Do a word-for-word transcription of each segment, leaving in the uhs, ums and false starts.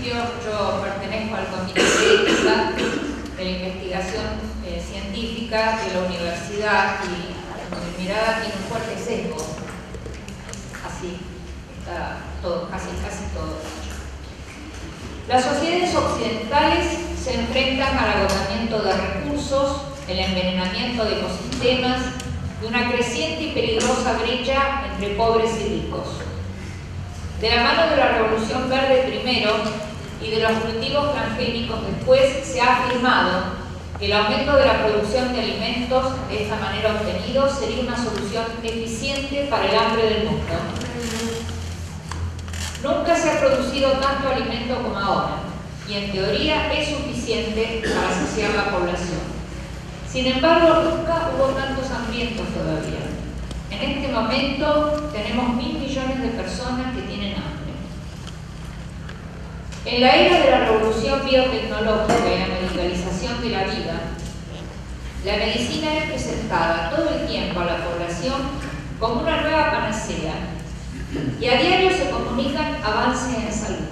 principio yo pertenezco al Comité de Ética de la Investigación eh, Científica de la Universidad y mi mirada tiene un fuerte sesgo, así está todo, casi, casi todo. Las sociedades occidentales se enfrentan al agotamiento de recursos, el envenenamiento de ecosistemas y una creciente y peligrosa brecha entre pobres y ricos. De la mano de la Revolución Verde primero y de los cultivos transgénicos después, se ha afirmado que el aumento de la producción de alimentos de esta manera obtenidos sería una solución eficiente para el hambre del mundo. Nunca se ha producido tanto alimento como ahora, y en teoría es suficiente para saciar la población. Sin embargo, nunca hubo tantos hambrientos todavía. En este momento tenemos mil millones de personas que tienen hambre. En la era de la revolución biotecnológica y la medicalización de la vida, la medicina es presentada todo el tiempo a la población como una nueva panacea, y a diario se comunican avances en salud.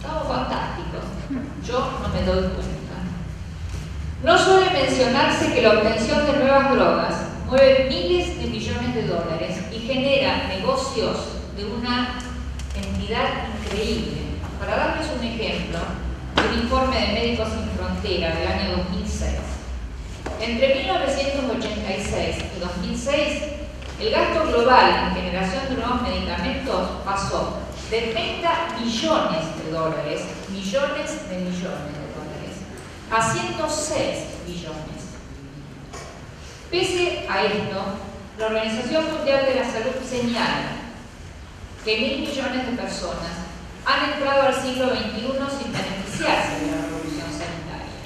Estamos fantásticos, yo no me doy cuenta. No suele mencionarse que la obtención de nuevas drogas mueve miles de millones de dólares y genera negocios de una entidad increíble. Para darles un ejemplo, un informe de Médicos Sin Fronteras del año dos mil seis. Entre mil novecientos ochenta y seis y dos mil seis, el gasto global en generación de nuevos medicamentos pasó de treinta millones de dólares, millones de millones de dólares, a ciento seis millones. Pese a esto, la Organización Mundial de la Salud señala que mil millones de personas han entrado al siglo veintiuno sin beneficiarse de la revolución sanitaria.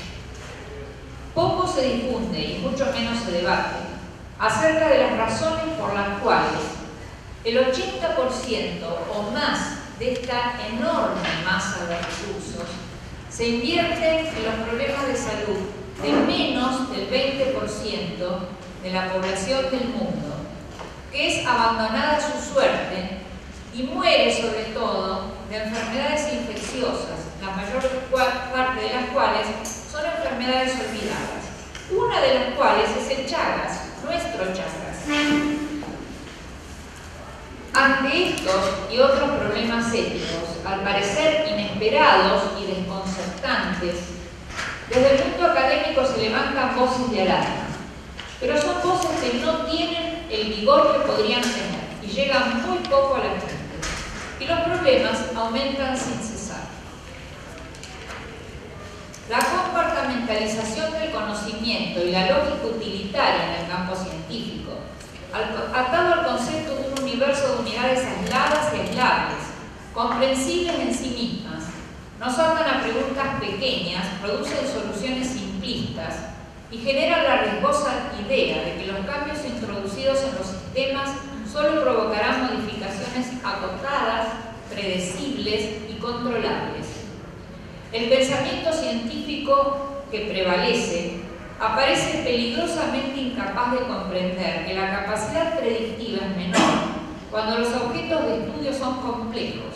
Poco se difunde y mucho menos se debate acerca de las razones por las cuales el ochenta por ciento o más de esta enorme masa de recursos se invierte en los problemas de salud de menos del veinte por ciento de la población del mundo, que es abandonada a su suerte y muere sobre todo de enfermedades infecciosas, la mayor parte de las cuales son enfermedades olvidadas, una de las cuales es el Chagas, nuestro Chagas. Ante estos y otros problemas éticos, al parecer inesperados y desconcertantes, desde el mundo académico se levantan voces de alarma, pero son voces que no tienen el vigor que podrían tener y llegan muy poco a la gente, y los problemas aumentan sin cesar. La compartamentalización del conocimiento y la lógica utilitaria en el campo científico, atado al concepto de un universo de unidades aisladas y aislables, comprensibles en sí mismas, nos atan a preguntas pequeñas, producen soluciones simplistas y generan la riesgosa idea de que los cambios introducidos en los sistemas solo provocarán modificaciones acotadas, predecibles y controlables. El pensamiento científico que prevalece aparece peligrosamente incapaz de comprender que la capacidad predictiva es menor cuando los objetos de estudio son complejos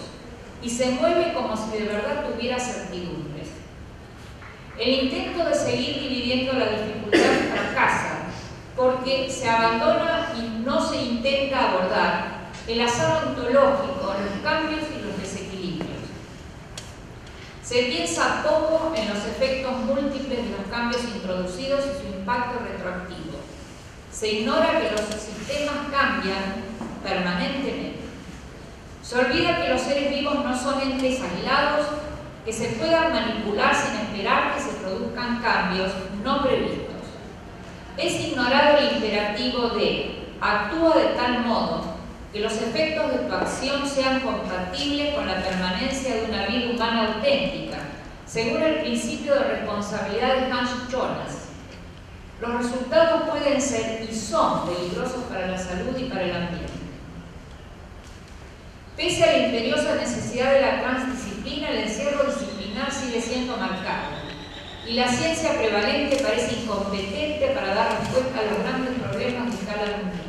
y se mueve como si de verdad tuviera certidumbres. El intento de seguir dividiendo la dificultad fracasa porque se abandona y no se intenta abordar el azar ontológico, los cambios y los desequilibrios. Se piensa poco en los efectos múltiples de los cambios introducidos y su impacto retroactivo. Se ignora que los sistemas cambian permanentemente. Se olvida que los seres vivos no son entes aislados que se puedan manipular sin esperar que se produzcan cambios no previstos. Es ignorado el imperativo de actúa de tal modo que los efectos de tu acción sean compatibles con la permanencia de una vida humana auténtica, según el principio de responsabilidad de Hans Jonas. Los resultados pueden ser y son peligrosos para la salud y para el ambiente. Pese a la imperiosa necesidad de la transdisciplina, el encierro disciplinar sigue siendo marcado, y la ciencia prevalente parece incompetente para dar respuesta a los grandes problemas de escala mundial.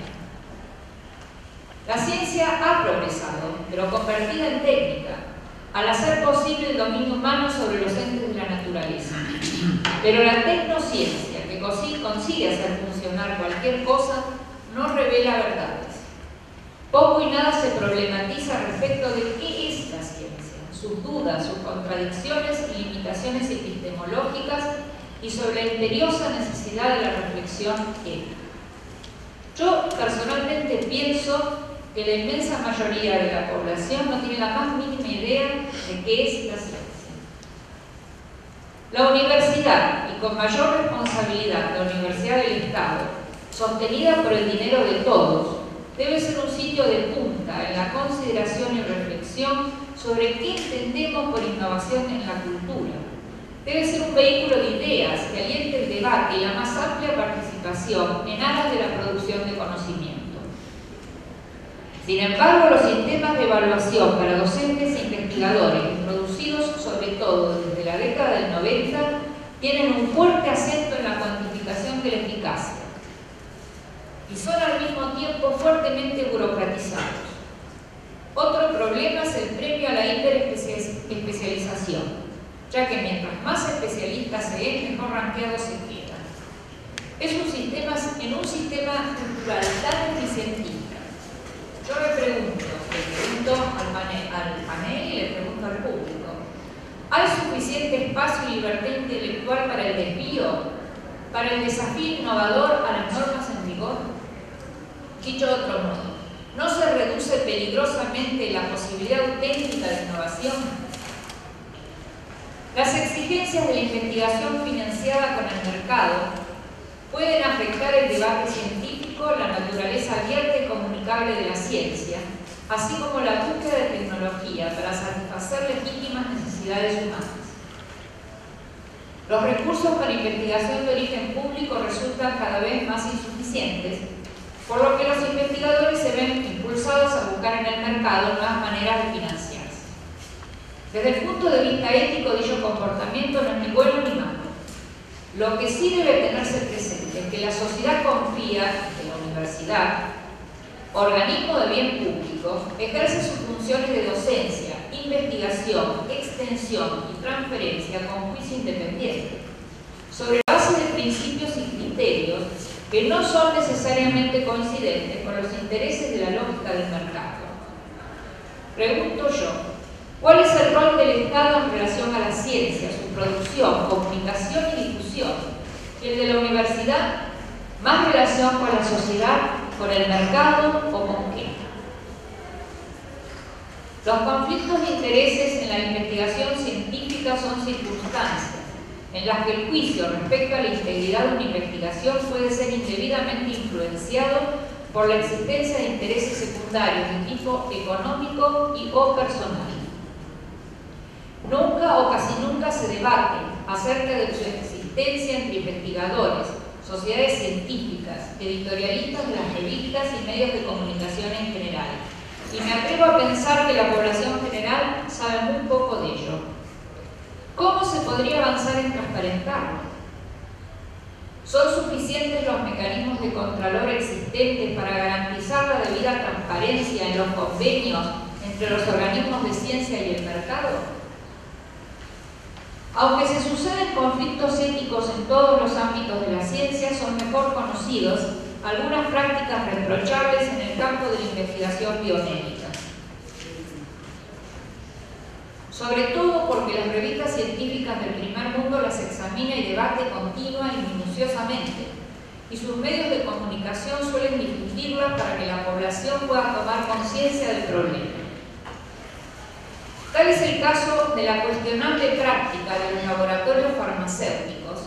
La ciencia ha progresado, pero convertida en técnica, al hacer posible el dominio humano sobre los entes de la naturaleza. Pero la tecnociencia, que consigue hacer funcionar cualquier cosa, no revela verdades. Poco y nada se problematiza respecto de qué es la ciencia, sus dudas, sus contradicciones y limitaciones epistemológicas, y sobre la imperiosa necesidad de la reflexión ética. Yo personalmente pienso que la inmensa mayoría de la población no tiene la más mínima idea de qué es la ciencia. La universidad, y con mayor responsabilidad la Universidad del Estado, sostenida por el dinero de todos, debe ser un sitio de punta en la consideración y reflexión sobre qué entendemos por innovación en la cultura. Debe ser un vehículo de ideas que aliente el debate y la más amplia participación en aras de la producción de conocimiento. Sin embargo, los sistemas de evaluación para docentes e investigadores, producidos sobre todo desde la década del noventa, tienen un fuerte acento en la cuantificación de la eficacia y son al mismo tiempo fuertemente burocratizados. Otro problema es el premio a la hiperespecialización, ya que mientras más especialista se es, mejor ranqueado se queda. Es un sistema, en un sistema cultural tan eficientista. Yo le pregunto, le pregunto al panel, al panel y le pregunto al público, ¿hay suficiente espacio y libertad intelectual para el desvío, para el desafío innovador a las normas en vigor? Dicho de otro modo, ¿no se reduce peligrosamente la posibilidad auténtica de innovación? Las exigencias de la investigación financiada con el mercado pueden afectar el debate científico, la naturaleza abierta y comunicable de la ciencia, así como la búsqueda de tecnología para satisfacer legítimas necesidades humanas. Los recursos para investigación de origen público resultan cada vez más insuficientes, por lo que los investigadores se ven impulsados a buscar en el mercado nuevas maneras de financiar. Desde el punto de vista ético, dicho comportamiento no es ni bueno ni malo. Lo que sí debe tenerse presente es que la sociedad confía en la universidad, organismo de bien público, ejerce sus funciones de docencia, investigación, extensión y transferencia con juicio independiente, sobre la base de principios y criterios que no son necesariamente coincidentes con los intereses de la lógica del mercado. Pregunto yo, ¿cuál es el rol del Estado en relación a la ciencia, su producción, comunicación y difusión? ¿Y el de la universidad? ¿Más relación con la sociedad, con el mercado o con qué? Los conflictos de intereses en la investigación científica son circunstancias en las que el juicio respecto a la integridad de una investigación puede ser indebidamente influenciado por la existencia de intereses secundarios de tipo económico y o personal. Nunca o casi nunca se debate acerca de su existencia entre investigadores, sociedades científicas, editorialistas de las revistas y medios de comunicación en general. Y me atrevo a pensar que la población general sabe muy poco de ello. ¿Cómo se podría avanzar en transparentarlo? ¿Son suficientes los mecanismos de contralor existentes para garantizar la debida transparencia en los convenios entre los organismos de ciencia y el mercado? Aunque se suceden conflictos éticos en todos los ámbitos de la ciencia, son mejor conocidos algunas prácticas reprochables en el campo de la investigación biomédica. Sobre todo porque las revistas científicas del primer mundo las examina y debate continua y minuciosamente, y sus medios de comunicación suelen difundirlas para que la población pueda tomar conciencia del problema. Tal es el caso de la cuestionable práctica de los laboratorios farmacéuticos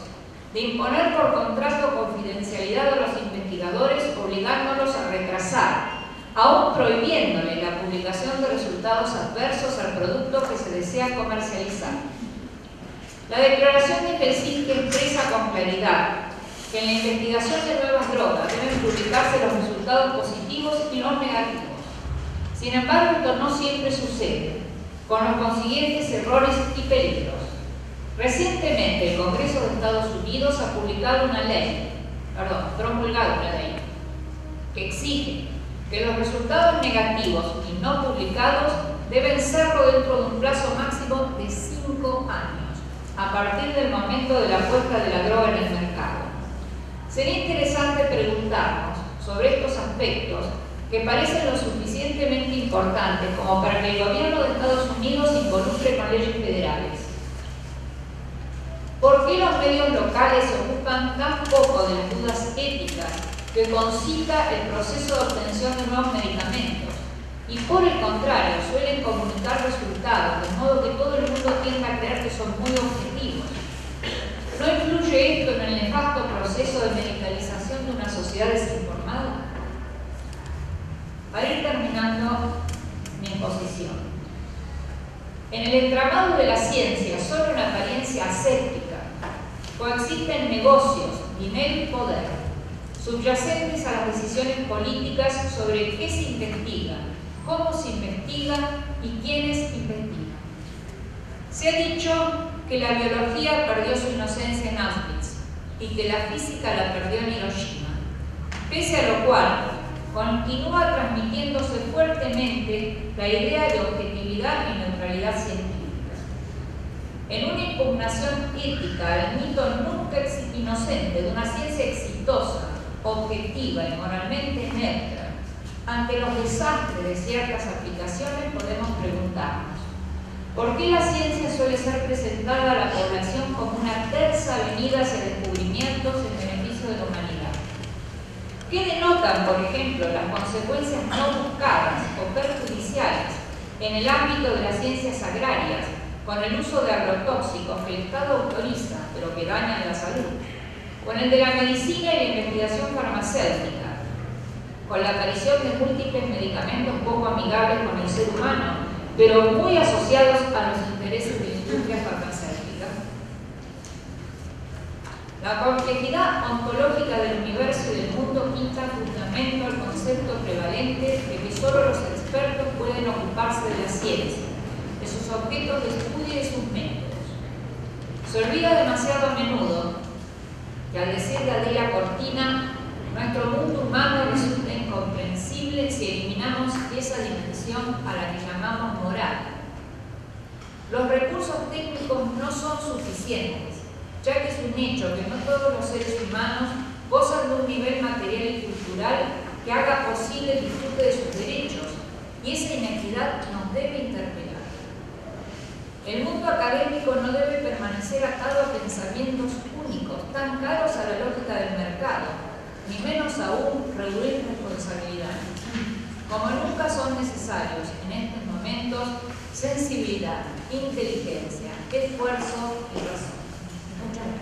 de imponer por contrato confidencialidad a los investigadores, obligándolos a retrasar, aún prohibiéndole la publicación de resultados adversos al producto que se desea comercializar. La declaración de Helsinki expresa con claridad que en la investigación de nuevas drogas deben publicarse los resultados positivos y los negativos. Sin embargo, esto no siempre sucede, con los consiguientes errores y peligros. Recientemente, el Congreso de Estados Unidos ha publicado una ley, perdón, promulgado una ley, que exige que los resultados negativos y no publicados deben serlo dentro de un plazo máximo años, a partir del momento de la puesta de la droga en el mercado. Sería interesante preguntarnos sobre estos aspectos que parecen lo suficientemente importantes como para que el gobierno de Estados Unidos se involucre con leyes federales. ¿Por qué los medios locales ocupan tan poco de las dudas éticas que concita el proceso de obtención de nuevos medicamentos? Y por el contrario, suelen comunicar resultados, de modo que todo el mundo tiende a creer que son muy objetivos. ¿No influye esto en el nefasto proceso de medicalización de una sociedad desinformada? Para ir terminando mi exposición. En el entramado de la ciencia, solo una apariencia aséptica, coexisten negocios, dinero y poder, subyacentes a las decisiones políticas sobre qué se investiga, cómo se investiga y quiénes investigan. Se ha dicho que la biología perdió su inocencia en Auschwitz y que la física la perdió en Hiroshima, pese a lo cual continúa transmitiéndose fuertemente la idea de objetividad y neutralidad científica. En una impugnación ética al mito nunca inocente de una ciencia exitosa, objetiva y moralmente neutra, ante los desastres de ciertas aplicaciones podemos preguntarnos: ¿por qué la ciencia suele ser presentada a la población como una tersa avenida hacia descubrimientos en beneficio de la humanidad? ¿Qué denotan, por ejemplo, las consecuencias no buscadas o perjudiciales en el ámbito de las ciencias agrarias con el uso de agrotóxicos que el Estado autoriza, pero que dañan la salud? Con el de la medicina y la investigación farmacéutica, con la aparición de múltiples medicamentos poco amigables con el ser humano, pero muy asociados a los intereses de la industria farmacéutica. La complejidad ontológica del universo y del mundo quita fundamento al concepto prevalente de que solo los expertos pueden ocuparse de la ciencia, de sus objetos de estudio y de sus métodos. Se olvida demasiado a menudo que, al decir de Adela Cortina, nuestro mundo humano resulta incomprensible si eliminamos esa dimensión a la que llamamos moral. Los recursos técnicos no son suficientes, ya que es un hecho que no todos los seres humanos gozan de un nivel material y cultural que haga posible el disfrute de sus derechos, y esa inequidad nos debe interpelar. El mundo académico no debe permanecer atado a pensamientos únicos, tan caros a la lógica del mercado, ni menos aún reducir responsabilidades. Como nunca son necesarios en estos momentos sensibilidad, inteligencia, esfuerzo y razón. Muchas gracias.